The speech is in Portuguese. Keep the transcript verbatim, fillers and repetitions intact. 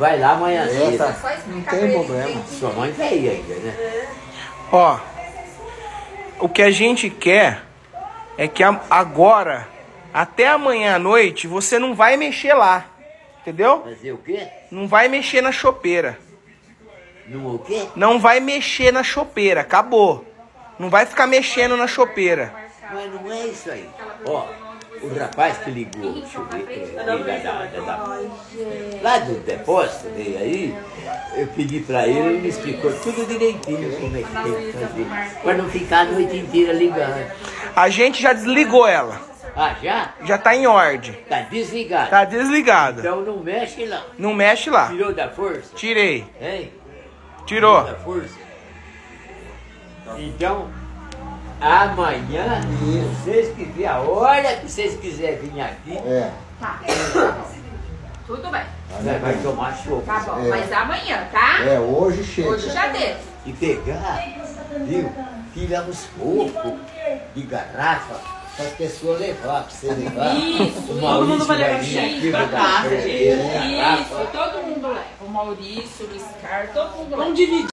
Vai lá amanhã cedo. Tá. Não tem problema. Sua mãe tá aí ainda, né? Ó, o que a gente quer é que agora, até amanhã à noite, você não vai mexer lá. Entendeu? Fazer o quê? Não vai mexer na chopeira. Não o quê? Não vai mexer na chopeira. Acabou. Não vai ficar mexendo na chopeira. Mas não é isso aí. Ó, o rapaz que ligou, deixa eu ver, da, da, da, da, lá do depósito dele aí, eu pedi pra ele, ele me explicou tudo direitinho como é que tem que fazer, pra não ficar a noite inteira ligando. A gente já desligou ela. Ah, já? Já tá em ordem. Tá desligada. Tá desligada. Então não mexe lá. Não mexe lá. Tirou da força? Tirei. Hein? Tirou. Tirou da força. Então, amanhã, vocês que vê a hora que vocês quiserem vir aqui. É. Tá. Tudo bem. Vai, vai tomar chope. Tá bom, é. Mas amanhã, tá? É, hoje chega. Hoje já deu. E pegar, viu? Tirar uns poucos de garrafa para as pessoas levar, para você levar. Isso, todo mundo vai levar gente para casa. Isso, todo mundo leva. O Maurício, o Luiz Carlos, todo mundo leva. Vamos dividir.